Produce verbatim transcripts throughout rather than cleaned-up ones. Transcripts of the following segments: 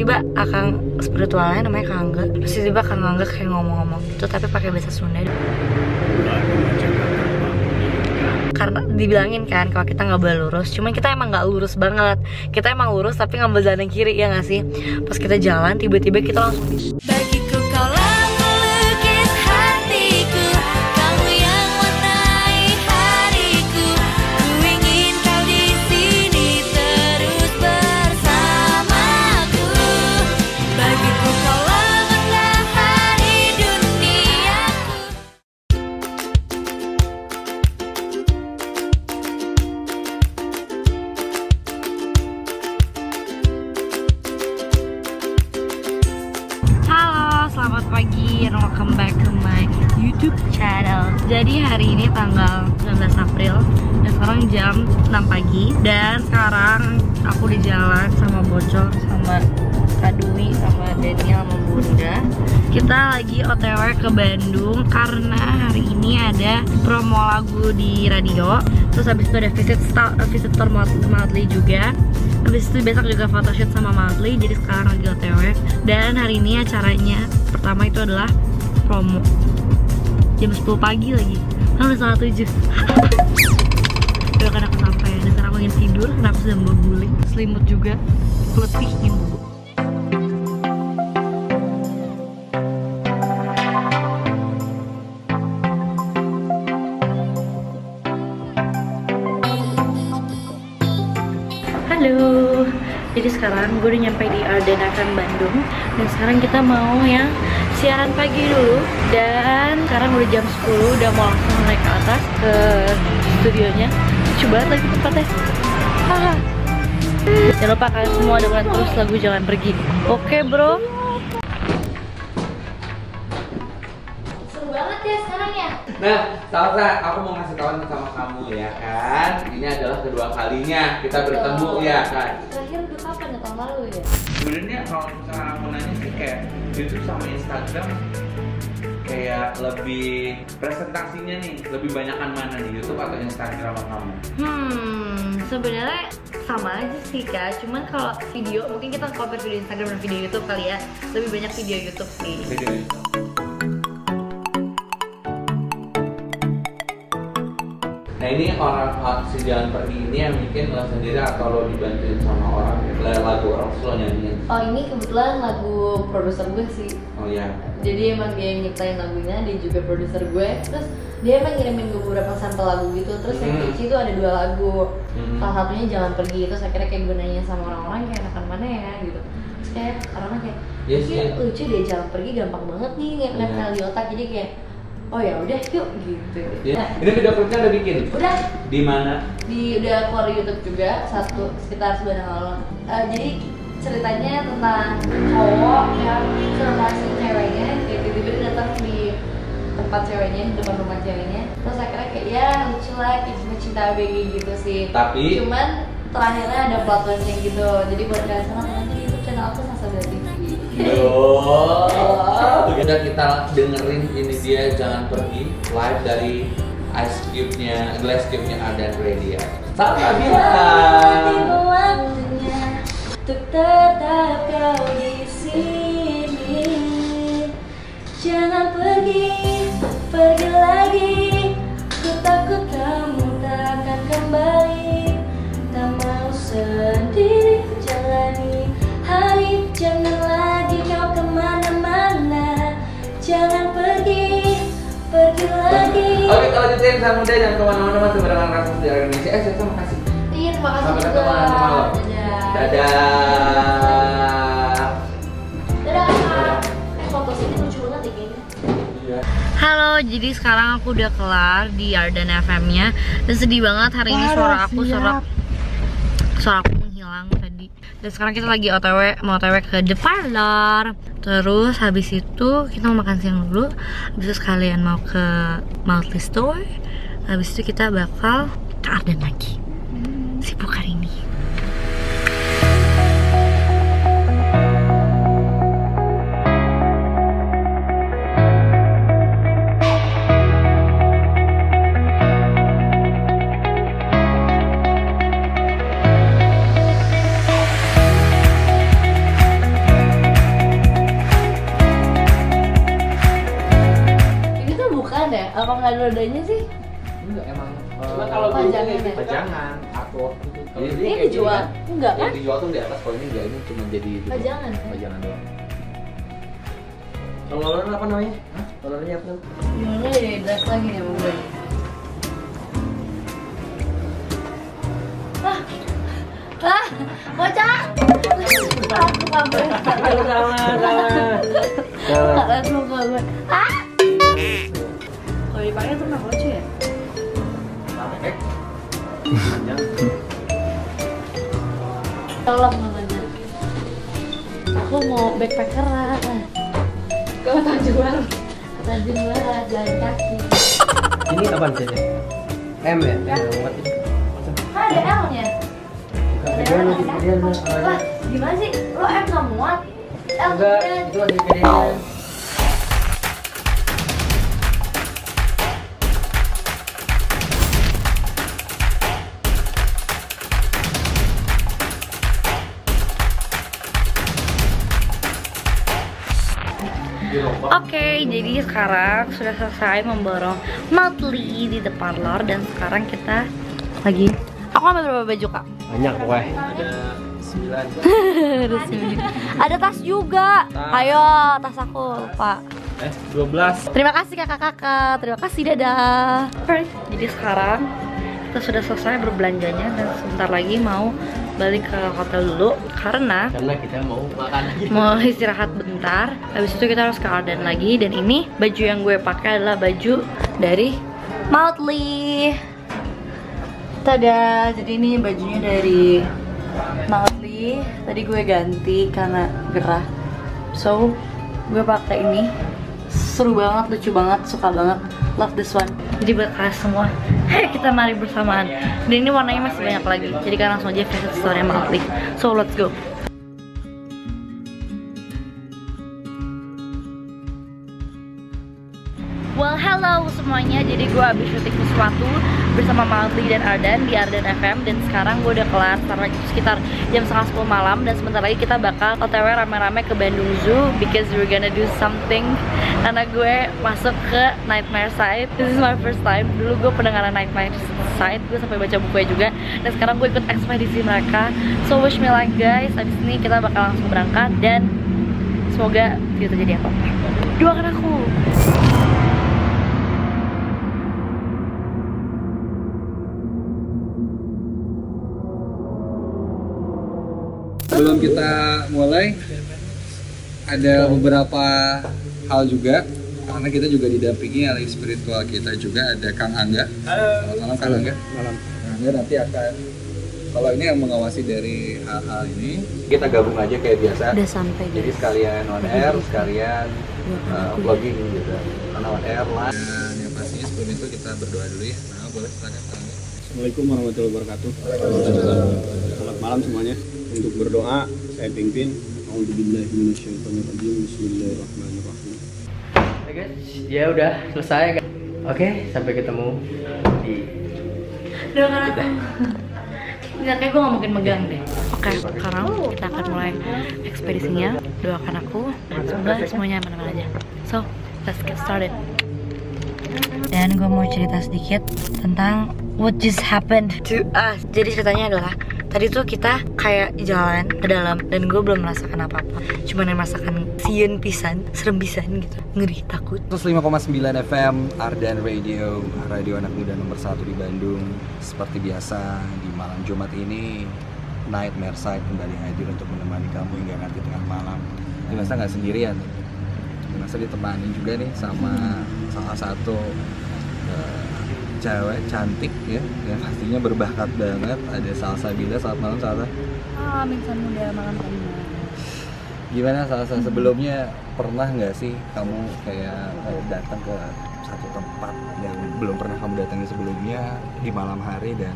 tiba-tiba akang spiritualnya namanya Kang Angga, terus tiba-tiba Kang Angga kayak ngomong-ngomong gitu tapi pakai bahasa Sunda. Karena dibilangin kan kalau kita nggak boleh lurus, cuman kita emang nggak lurus banget. Kita emang lurus tapi ngambil jalan yang kiri, ya nggak sih? Pas kita jalan tiba-tiba kita langsung bagiku kaulah melukis hatiku, kamu yang warnai hariku, ku ingin kau di sini terus bersamaku, bagiku kaulah matahari duniaku. Selamat pagi and welcome back to my YouTube channel. Jadi hari ini tanggal sembilan belas April dan sekarang jam enam pagi. Dan sekarang aku di jalan sama Bocor, sama Kadwi, sama Daniel, sama Bunda. Kita lagi O T W ke Bandung karena hari ini ada promo lagu di radio. Terus habis itu ada visit star, visitor Moutley juga. Habis itu besok juga photoshoot sama Moutley, jadi sekarang lagi O T W. Dan hari ini acaranya pertama itu adalah promo jam sepuluh pagi lagi, lalu salah tujuh. Udah kan aku sampai, dan sekarang aku ingin tidur, karena aku sudah berguling, selimut juga, letih ibu. Halo, jadi sekarang gue udah nyampe di Ardan F M Bandung. Dan sekarang kita mau yang siaran pagi dulu. Dan sekarang udah jam sepuluh, udah mau langsung naik ke atas ke studionya. Lucu banget lagi tempatnya. ah. Jangan lupa kalian semua dengerin terus lagu Jangan Pergi. Oke bro. Seru banget ya sekarang ya. Nah, Salsa, aku mau ngasih tahu sama kamu ya kan. Ini adalah kedua kalinya kita bertemu ya kan. Terakhir udah kapan ya, tahun lalu ya? Sebenarnya kalau misalnya aku nanya sih kayak YouTube sama Instagram kayak lebih presentasinya nih, lebih banyakan mana nih, YouTube atau Instagram sama kamu? Hmm, sebenarnya sama aja sih kak, cuman kalau video mungkin kita compare video Instagram dan video YouTube kali ya. Lebih banyak video YouTube sih. Video YouTube. Nah ini orang si Jangan Pergi ini yang bikin lo sendiri atau lo dibantuin sama orang? Lagu orang selalu nyanyiin? Oh ini kebetulan lagu produser gue sih. Oh iya? Jadi emang dia yang nyiptain lagunya, dia juga produser gue. Terus dia emang ngirimin gue beberapa sampel lagu gitu. Terus hmm. yang kecil itu ada dua lagu, hmm. salah satunya Jangan Pergi. Terus akhirnya kayak gue nanya sama orang-orang kayak enakan mana ya gitu. Terus kayak orang-orang kayak yes, yeah. lucu deh Jangan Pergi, gampang banget nih nempel di otak. Jadi kayak oh ya udah yuk gitu. Ya. Nah, ini video klipnya udah bikin? Udah. Di mana? Di udah keluar YouTube juga satu sekitar sebulan lalu. Uh, jadi ceritanya tentang cowok yang ngerasain ceweknya, dia tiba-tiba datang di tempat ceweknya, di depan rumah ceweknya. Terus akhirnya kayak ya lucu lah, kisah cinta A B G gitu sih. Tapi cuman terakhirnya ada plot twist-nya gitu. Jadi buat kalian semua nanti YouTube channel aku Salsa T V. Loh, udah kita dengerin ini dia Jangan Pergi live dari Ice Cube-nya, Glass Cube-nya Ardan Radio. Sampai jumpa. Waktunya untuk tetap kau di sini. Jangan pergi, pergi lagi. Ku takut kamu tak akan kembali. Tak mau sendiri jalani hari, jangan lagi kau kemana-mana. Jangan pergi, pergi lagi. Oke, kalau lanjutin sama muda, jangan kemana-mana, masih bersama Kasus di Indonesia. Eh, terima kasih. Iya, terima kasih juga. Sampai ketemu malam. Dadah. Dadah. Eh, foto sini lucu banget ya kayaknya. Iya. Halo, jadi sekarang aku udah kelar di Ardan F M-nya. Dan sedih banget hari ini suara aku sorok. Suara aku menghilang tadi. Dan sekarang kita lagi O T W, mau O T W ke The Parlor. Terus habis itu kita mau makan siang dulu. Habis itu sekalian mau ke Moutley Store. Habis itu kita bakal ke Ardan lagi. Sibuk hari ini. roda-rodanya sih? Enggak, emang cuma kalau pajangan ini pajangan aku jadi ini dijual enggak kan? Dijual tuh di atas, kalau ini enggak, ini cuma jadi pajangan pajangan doang. Kalau lolornya apa namanya? Hah? Lolornya apa? Lolornya dari beras lagi nih bang gue. Lah, lah, bocah. Aku kabur. Kalau sama, sama. Kalau kabur. Ah? Kalau dipakai tuh nggak lucu ya? Pakai. Panjang. Tolong makanya. Aku mau backpackeran. Kau tajuan, tajuan jalan kaki. Ini apa namanya? M ya? Kan ada L nya. Lah, gimana sih? Lo M nggak muat? L nya itu ada gedean. Oke, okay, jadi sekarang sudah selesai memborong Moutley di The Parlor dan sekarang kita lagi. Aku ambil berapa baju kak? Banyak weh. Ada sembilan. Ada tas juga. Tas. Ayo, tas aku lupa. Eh, dua belas. Terima kasih kakak-kakak. Terima kasih, dadah. Jadi sekarang kita sudah selesai berbelanjanya dan sebentar lagi mau balik ke hotel dulu karena karena kita mau makan lagi, mau istirahat bentar. Habis itu kita harus ke Ardan lagi dan ini baju yang gue pakai adalah baju dari Moutley. Tada, jadi ini bajunya dari Moutley. Tadi gue ganti karena gerah. So, gue pakai ini. Seru banget, lucu banget, suka banget. Love this one. Jadi buat kalian semua, kita mari bersamaan. Dan ini warnanya masih banyak lagi. Jadi kalian langsung aja visit store-nya Moutley. So let's go. Well, hello semuanya. Jadi gue habis syuting sesuatu bersama Moutley dan Ardan di Ardan F M. Dan sekarang gue udah kelar karena itu sekitar jam setengah sepuluh malam. Dan sebentar lagi kita bakal O T W rame-rame ke Bandung Zoo because we're gonna do something. Karena gue masuk ke Nightmare Side. This is my first time. Dulu gue pendengaran Nightmare Side. Gue sampai baca bukunya juga. Dan sekarang gue ikut ekspedisi mereka. So wish me luck guys. Habis ini kita bakal langsung berangkat dan semoga tidak terjadi apa-apa. Doakan aku. Sebelum kita mulai, ada beberapa hal juga, karena kita juga didampingi oleh spiritual kita juga, ada Kang Angga. Halo. Malam Kang Angga. Malam. Kang Angga nanti akan, kalau ini yang mengawasi dari hal-hal ini, kita gabung aja kayak biasa. Udah sampai. Jadi sekalian on air, sekalian uh, vlogging gitu. Karena on air lah. Dan yang pastinya sebelum itu kita berdoa dulu ya. Nah, boleh silakan Kang Angga. Assalamualaikum warahmatullahi wabarakatuh. Selamat malam semuanya. Untuk berdoa, saya pimpin. A'udzubillahi minasyaitonir rajim. Bismillahirrahmanirrahim. Oke guys, ya udah selesai. Oke, sampai ketemu di. Doakan aku. Kayaknya gue nggak mungkin megang deh. Oke, sekarang kita akan mulai ekspedisinya. Doakan aku. Semoga semuanya aman-aman aja. So, let's get started. Dan gue mau cerita sedikit tentang what just happened to us. Jadi ceritanya adalah tadi tuh kita kayak jalan ke dalam dan gue belum merasakan apa-apa. Cuman yang merasakan siun pisan, serem pisan gitu, ngeri, takut. Lima koma sembilan F M, Ardan Radio, radio anak muda nomor satu di Bandung. Seperti biasa, di malam Jumat ini Nightmare Side kembali hadir untuk menemani kamu hingga nanti tengah malam. Ini masa gak sendirian, masa ditemani juga nih sama salah satu uh, cewek cantik ya, yang pastinya berbakat banget. Ada Salsa Bila, saat malam Salsa. Ah, minsan muda malam kamu. Gimana Salsa, sebelumnya pernah nggak sih kamu kayak datang ke satu tempat yang belum pernah kamu datangi sebelumnya di malam hari, dan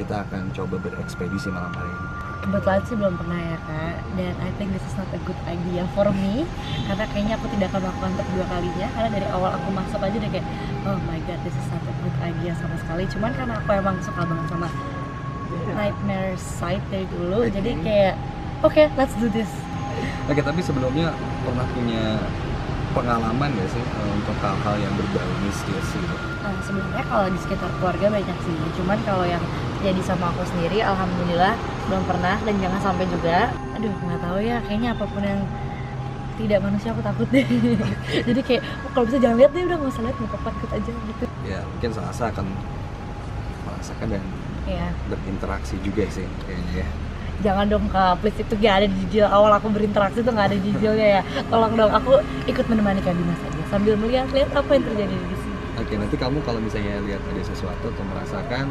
kita akan coba berekspedisi malam hari ini? Kebetulan sih belum pernah ya kak, dan I think this is not a good idea for me karena kayaknya aku tidak akan melakukan untuk dua kalinya, karena dari awal aku masuk aja udah kayak oh my god, this is not a good idea sama sekali. Cuman karena aku emang suka banget sama Nightmare Side dari dulu, okay. Jadi kayak oke, okay, let's do this. Oke, okay, tapi sebelumnya pernah punya pengalaman gak sih untuk hal-hal yang berbau mistis gitu? Nah, sebenarnya kalau di sekitar keluarga banyak sih, cuman kalau yang jadi sama aku sendiri, alhamdulillah belum pernah dan jangan sampai juga. Aduh, nggak tahu ya, kayaknya apapun yang tidak manusia aku takut deh. Jadi kayak oh, kalau bisa jangan lihat deh, udah nggak usah lihat, nggak apa-apa, ikut aja gitu. Ya mungkin Salsa akan merasakan dan ya. Berinteraksi juga sih kayaknya. Jangan dong Kak, please, itu gak ada jijil. Awal aku berinteraksi tuh gak ada jijilnya ya. Tolong dong, aku ikut menemani Kak Dimas aja sambil melihat-lihat apa yang terjadi di sini. Oke, nanti kamu kalau misalnya lihat ada sesuatu atau merasakan,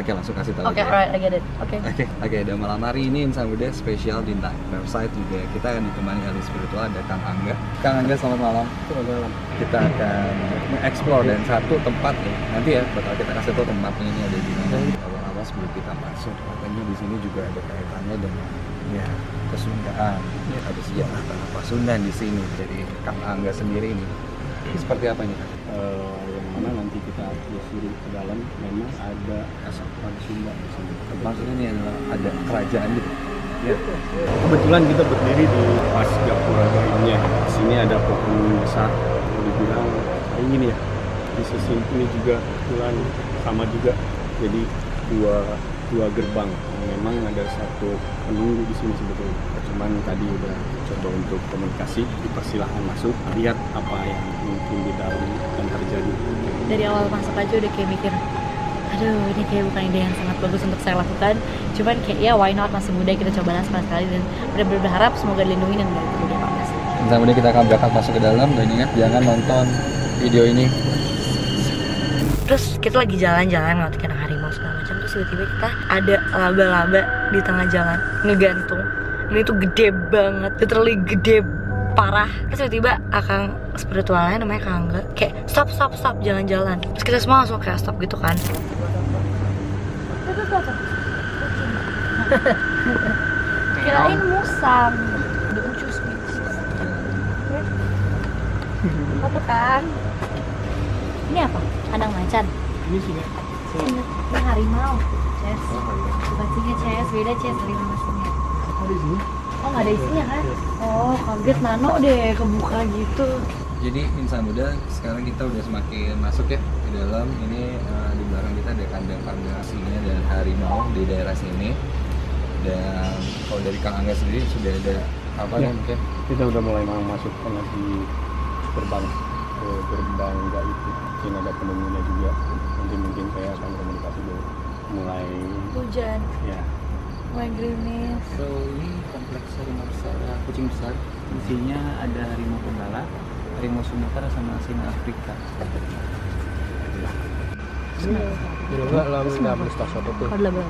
oke, langsung kasih tahu. Oke, okay, alright, I get it. Oke. Okay. Oke, okay, oke. Okay, dan malam hari ini Insan Muda spesial di Nightmare Side juga kita akan ditemani ahli spiritual, ada Kang Angga. Kang Angga, selamat malam. Selamat malam. Kita akan mengeksplor dan satu tempat nih. Nanti ya, bakal kita kasih tahu tempatnya ini ada di mana. Awal-awal sebelum kita masuk, katanya di sini juga ada kaitannya dengan ya kesundaan. Ya, ada sejarah tanah Pasundan di sini. Jadi Kang Angga sendiri ini, ini seperti apa nih? Uh, yang mana nanti kita telusuri ke dalam, memang ada asapan Sunda di sini. Maksudnya ini adalah ada kerajaan gitu. Ya. Kebetulan kita berdiri di pas gapura lainnya. Di sini ada pohon besar, dibilang ini ya. Di sisi ini juga kebetulan sama juga. Jadi dua dua gerbang. Memang ada satu penunggu di sini sebetulnya. Cuman tadi udah coba untuk komunikasi, dipersilahkan masuk, lihat apa yang mungkin di dalam akan terjadi. Dari awal masuk aja udah kayak mikir, aduh ini kayak bukan ide yang sangat bagus untuk saya lakukan. Cuman kayak ya why not, masih muda kita cobalah sekali-sekali dan benar-benar berharap semoga dilindungi dan dari kemudian panas. Kemudian kita akan berangkat masuk ke dalam dan ingat jangan nonton video ini. Terus kita lagi jalan-jalan waktu kena harimau segala macam, terus tiba-tiba kita ada laba-laba di tengah jalan ngegantung. Ini tuh gede banget, literally gede parah. Terus tiba-tiba akang spiritualnya namanya Kang Angga kayak stop stop stop jalan-jalan. Terus kita semua langsung kayak stop gitu kan. Kirain musang. Apa kan? Ini apa? Kandang macan. Ini singa. Singa. Ini harimau. Ces. Bukan singa, Ces. Beda, Ces. Dari nama singa. Oh, di sini? Oh, nggak ada isinya kan? Oh, kaget nano deh, kebuka gitu. Jadi, Insan Muda, sekarang kita udah semakin masuk ya ke dalam. Ini uh, di belakang kita ada kandang-kandang singa dan harimau di daerah sini. Dan kalau dari Kang Angga sendiri sudah ada apa ya, nih mungkin? Kita udah mulai masuk ke di gerbang. Ke gerbang nggak itu. Mungkin ada penunggunya juga, nanti mungkin saya akan komunikasi dulu. Mulai hujan, ya. Mulai gerimis. So ini kompleks harimau besar, kucing besar. Isinya ada harimau Benggala, harimau Sumatera sama singa Afrika. Belum nggak lama nggak beristirahat satu tuh. Ada berapa?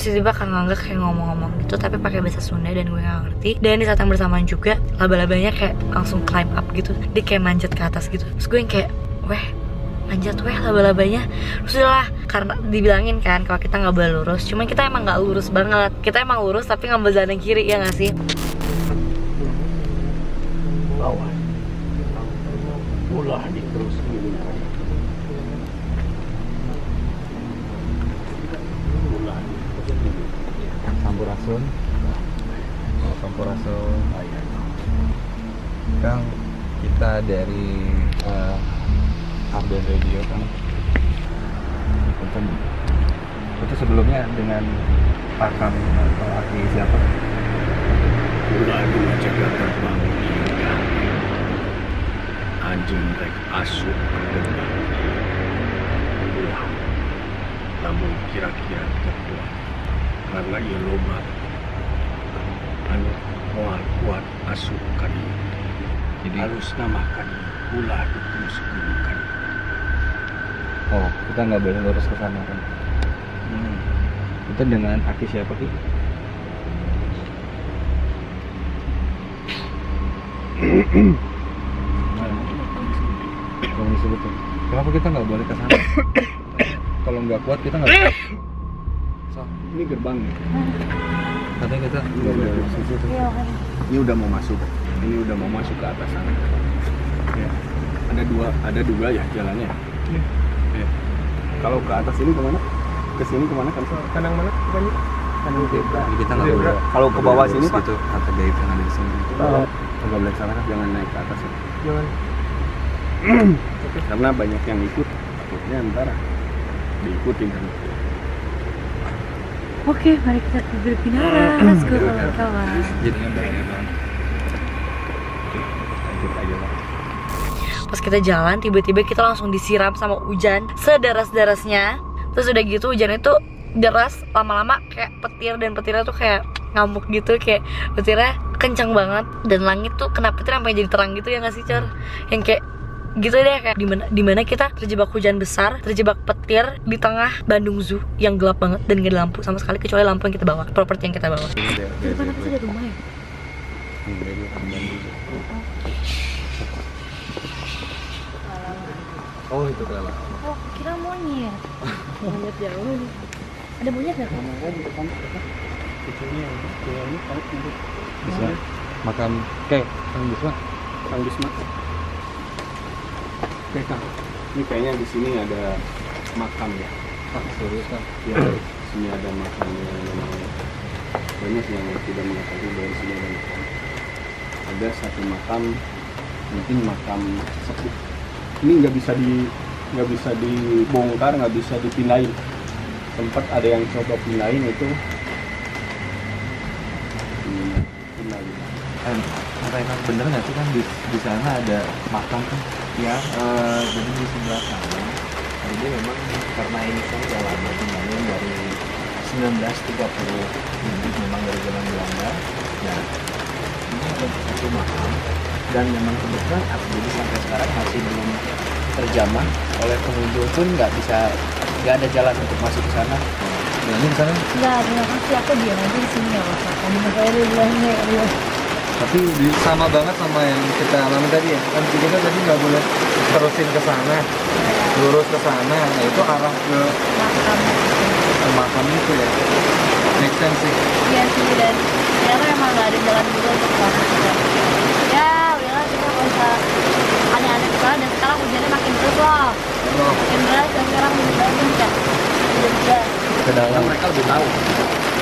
Tiba-tiba Kang Angga kayak ngomong-ngomong gitu tapi pakai bahasa Sunda dan gue gak ngerti. Dan di saat yang bersamaan juga laba-labanya kayak langsung climb up gitu, dia kayak manjat ke atas gitu. Terus gue yang kayak weh manjat weh laba-labanya. Terus udahlah, karena dibilangin kan kalau kita gak boleh lurus, cuman kita emang gak lurus banget. Kita emang lurus tapi ngambil jalan kiri, ya gak sih? Bawah ulah terus gini. Sampurasun, oh, Sampurasun, ayah. Kang, kita dari uh, Ardan Radio Kang. Itu sebelumnya dengan pakam atau aki siapa? Ulah dua cegat terbang ikan, anjing rek asup berdengar. Ulah, namun kira-kira tertua. Karena ia lomba anu moal kuat asup kali. Jadi harus namakan ulah dukung sebelum kali. Oh, kita nggak boleh lurus ke sana kan? Hmm. Kita dengan aki siapa sih? Kalau disebutnya, kenapa kita nggak boleh ke sana? Kalau nggak kuat kita nggak. So, ini gerbangnya. Katanya kita udah, udah, udah, udah, udah. Ini udah mau masuk. ini udah mau masuk ke atas sana. Ya. Ada dua, ada dua ya jalannya. Ya. Ya. Kalau ke atas ini kemana? Ke sini kemana? Kan kanan mana? Kali. Kanan zebra. Kita nggak boleh. Kalau ke bawah sini Pak, itu ada gaib yang ada di sini. Kita nggak boleh sana kan? Jangan naik ke atas ya. Jangan. Karena banyak yang ikut, takutnya ntar diikutin kan. Oke, mari kita berpindah. Let's go kawan-kawan. Jadinya banyak banget. Pas kita jalan, tiba-tiba kita langsung disiram sama hujan sederas-derasnya. Terus udah gitu hujan itu deras, lama-lama kayak petir, dan petirnya tuh kayak ngamuk gitu, kayak petirnya kencang banget. Dan langit tuh kena petir sampai jadi terang gitu ya nggak sih Cor? Yang kayak gitu deh, kayak dimana, dimana kita terjebak hujan besar, terjebak petir di tengah Bandung Zoo yang gelap banget dan gak ada lampu sama sekali kecuali lampu yang kita bawa, properti yang kita bawa. Di mana sih ada rumah ya? Oh itu kelelawar. Oh kira monyet. Monyet jauh. Ada monyet nggak? Ada di depan. Kucingnya, kucingnya paling mirip. Bisa makan kayak Kang Bisma, Kang Bisma. Kekang. Ini kayaknya di sini ada makam ya. Ah serius kan? Ya, di sini ada makam yang memang banyak yang tidak mengetahui bahwa di sini ada makam. Ada satu makam, mungkin makam sepuh. Ini nggak bisa di nggak bisa dibongkar, nggak bisa dipindahin. Sempat ada yang coba pindahin itu. Hmm, pindahin. Makanya bener nggak sih kan di, di sana ada makam kan? Ya, uh, jadi di sebelah sana. Jadi memang karena ini kan jalan bangunannya dari seribu sembilan ratus tiga puluh, memang dari zaman Belanda. Nah, ini ada satu makam. Dan memang kebetulan jadi sampai sekarang masih belum terjamah oleh pengunjung pun nggak bisa, nggak ada jalan untuk masuk ke sana. Jalan ke sana? Nggak, terima kasih aku diam aja di sini ya Pak. Kamu tapi sama banget sama yang kita alami tadi ya. Kan kita tadi nggak boleh terusin ke sana, lurus ke sana, nah, itu arah ke makam, ke makam itu ya. Make sense sih. Iya sih dan ternyata emang nggak ada jalan dulu untuk masuk. Aneh-aneh sekarang dan sekarang hujannya makin terus loh, makin deras dan sekarang lebih banyak ya, lebih deras. Karena mereka lebih tahu,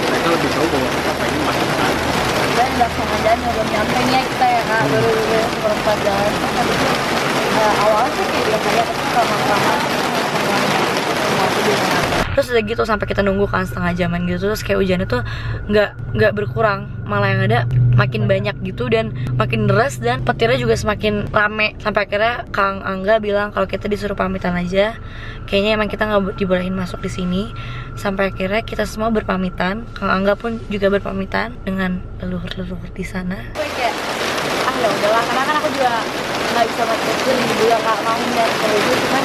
mereka lebih tahu bahwa kita pengen masuk ke sana. Kita nggak sengaja nyoba nyampe nya kita ya kak, baru baru seperempat jalan. Awalnya sih kayak biasa ya, tapi lama-lama masih biasa. Terus udah gitu sampai kita nunggu kan setengah jaman gitu, terus kayak hujannya tuh nggak nggak berkurang, malah yang ada makin banyak gitu dan makin deras dan petirnya juga semakin rame. Sampai akhirnya Kang Angga bilang kalau kita disuruh pamitan aja, kayaknya emang kita nggak dibolehin masuk di sini. Sampai akhirnya kita semua berpamitan, Kang Angga pun juga berpamitan dengan leluhur-leluhur di sana. Gue kayak ah ya udahlah, karena kan aku juga nggak bisa masuk ke sini juga kak, mau ngeliat leluhur cuman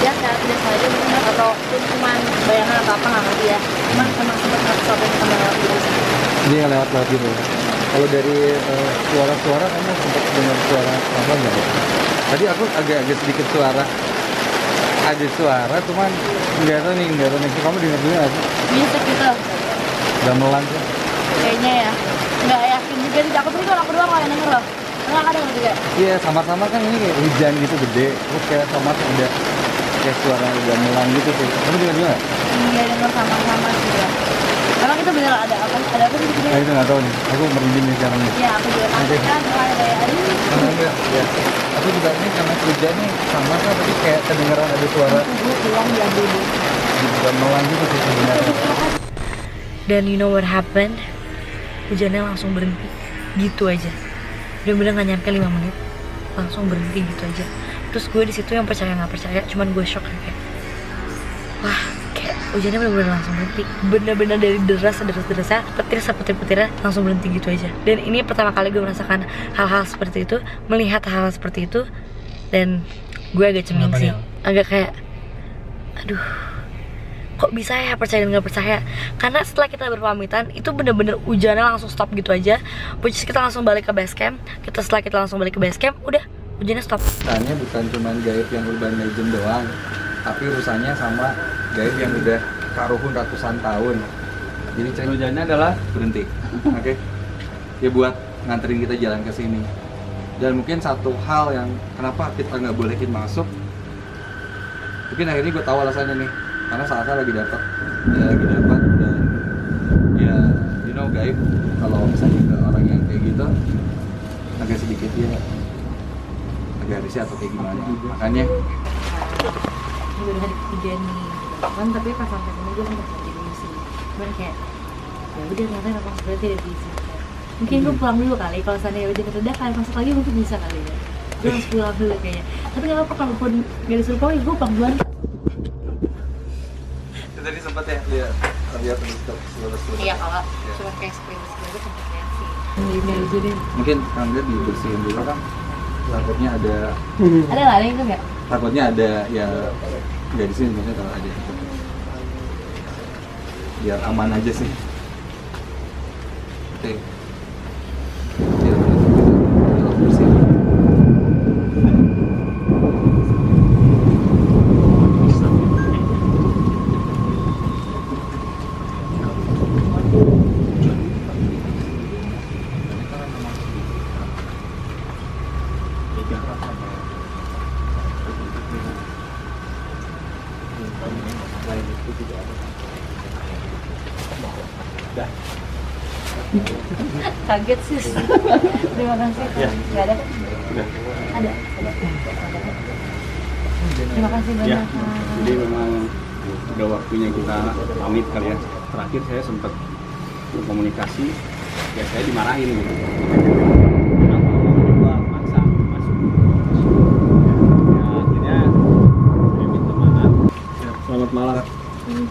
ya secara tidak sengaja bener ataupun cuman bayangan atau apa nggak ngerti ya, cuman emang sempet nggak sampai sama lewat gitu ini lewat lewat gitu. Kalau dari uh, suara-suara kamu sempat dengar suara apa nggak ya? Tadi aku agak-agak sedikit suara ada suara cuman nggak tahu nih nggak tahu nih kamu dengar dengar apa? Musik gitu gamelan tuh kayaknya ya, nggak yakin juga sih aku tuh kalau aku doang nggak denger loh, nggak ada juga iya sama-sama kan ini kayak hujan gitu gede terus kayak sama ada kayak suara gamelan gitu sih kamu dengar dengar? Iya dengar sama-sama juga. Emang itu bener ada apa? Ada apa sih? Nah itu nggak tahu nih. Aku merinding nih sekarang nih. Iya, aku juga pastikan mulai dari hari ini. Enggak, ya. Aku juga ini karena kerja nih sama kan tadi kayak kedengeran ada suara. Gue pulang ya dulu. Bukan melanjut ke sini. Dan you know what happened? Hujannya langsung berhenti, gitu aja. Bener-bener nggak nyampe lima menit, langsung berhenti gitu aja. Terus gue di situ yang percaya nggak percaya, cuman gue shock kayak, wah. Hujannya benar-benar langsung berhenti, benar-benar dari deras deras-derasnya, petir sepetir-petirnya langsung berhenti gitu aja. Dan ini pertama kali gue merasakan hal-hal seperti itu, melihat hal-hal seperti itu, dan gue agak ceming sih, agak kayak, aduh, kok bisa ya percaya dan nggak percaya? Karena setelah kita berpamitan, itu benar-benar hujannya langsung stop gitu aja. Terus kita langsung balik ke base camp. Kita setelah kita langsung balik ke base camp, udah hujannya stop. Tanya bukan cuma gaib yang urban legend doang, tapi urusannya sama gaib yang udah karuhun ratusan tahun. Jadi ceritanya adalah berhenti. Oke. Okay. Ya buat nganterin kita jalan ke sini. Dan mungkin satu hal yang kenapa kita nggak bolehin masuk, mungkin akhirnya gue tahu alasannya nih, karena saatnya lagi dapat, ya, lagi dapat dan ya you know gaib kalau misalnya ke orang yang kayak gitu agak sedikit ya agak risih atau kayak gimana, makanya ini udah hari ketiga nih kan, tapi pas sampai sini gue sempat jadi sih, cuman kayak ya udah ternyata aku sebenarnya tidak bisa. Mungkin gue pulang dulu kali, kalau seandainya udah terdedah kali masuk lagi mungkin bisa kali ya. Gue harus pulang dulu kayaknya. Tapi gak apa-apa, kalaupun gak disuruh pulang, gue pulang duluan. Tadi sempat ya, lihat lihat seluruh-seluruh. Iya, kalau cuma kayak screen-screen itu sempatnya sih. Ini aja deh. Mungkin Kangga dibersihin dulu kan, takutnya ada... Ada lah, ada yang itu ya? Takutnya ada, ya gak di sini maksudnya kalau ada itu. Biar aman aja sih. Oke. Kaget sih. Terima kasih. Ya. Gak ada? Udah. Ada? Ada. Terima kasih banyak. Ya. Jadi memang udah waktunya kita pamit kali ya. Terakhir saya sempat berkomunikasi, ya saya dimarahin gitu. Selamat malam. Thank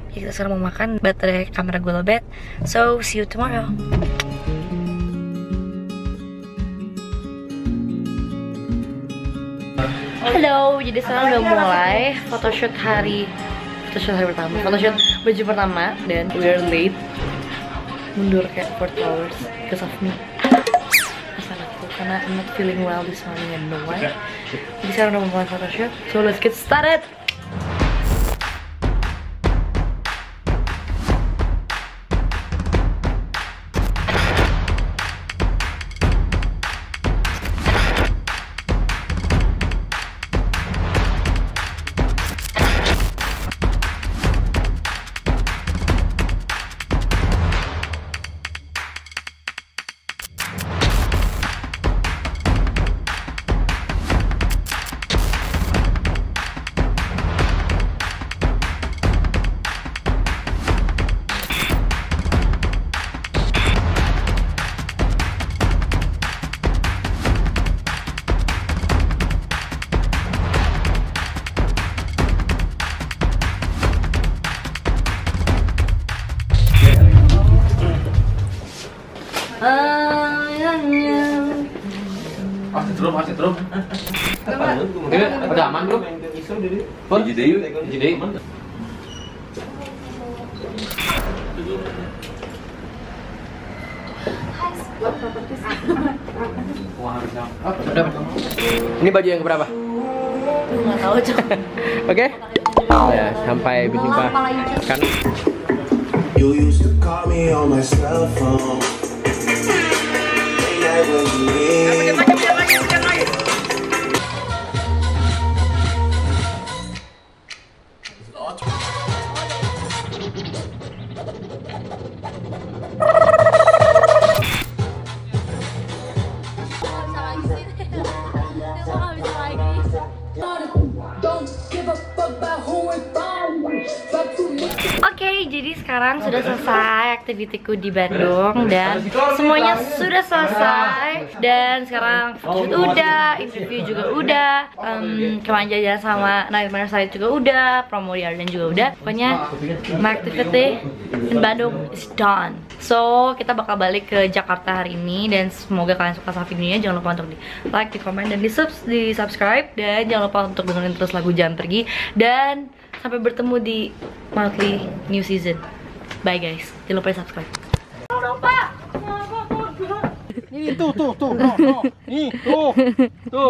Ya, kita sekarang mau makan, baterai kamera gue lowbat. So, see you tomorrow. Halo, jadi sekarang udah mulai photoshoot hari photoshoot hari pertama, photoshoot baju pertama dan we're late. Mundur kayak four hours because of me. Masalahku karena I'm not feeling well this morning and no why. Jadi sekarang udah mau mulai photoshoot. So, let's get started. Jadi, jadi, ini baju yang keberapa? Nggak tahu. Oke. Ya, sampai berjumpa. Kan. Sekarang sudah selesai aktivitiku di Bandung dan semuanya sudah selesai dan sekarang photoshoot udah, interview juga udah, um, kemarin jajan sama Nightmare Side juga udah, promo di Ardan juga udah. Pokoknya my activity in Bandung is done. So, kita bakal balik ke Jakarta hari ini. Dan semoga kalian suka sama videonya. Jangan lupa untuk di like, di komen, dan di, subs di subscribe. Dan jangan lupa untuk dengerin terus lagu Jangan Pergi. Dan sampai bertemu di Moutley new season. Bye guys, jangan lupa di subscribe. Ini tuh, tuh, tuh, tuh, tuh, tuh, tuh,